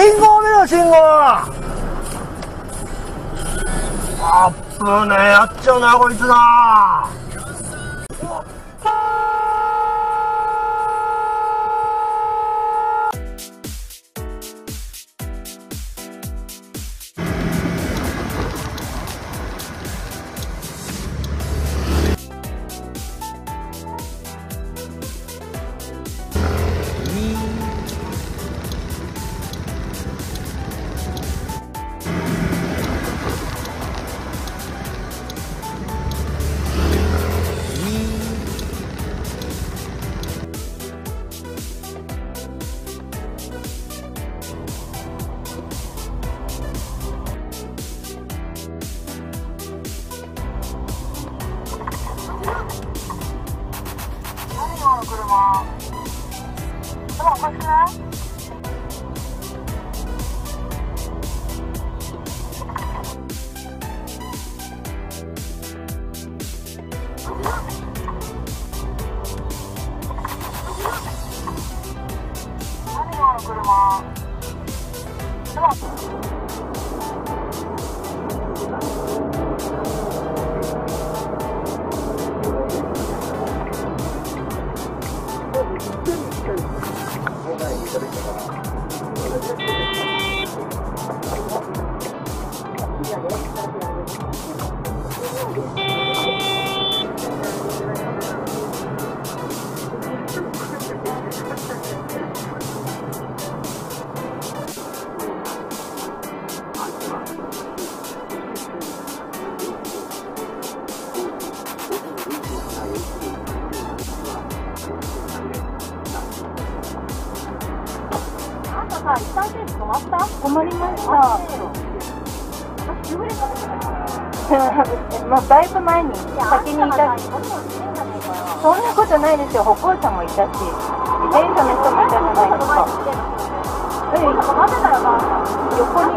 信号見ろ、信号。あっぶねえ、やっちゃうなこいつな。だいぶ前に先にいたし、そんなことないですよ。歩行者もいたし、自転車の人もいたじゃないですか。横に。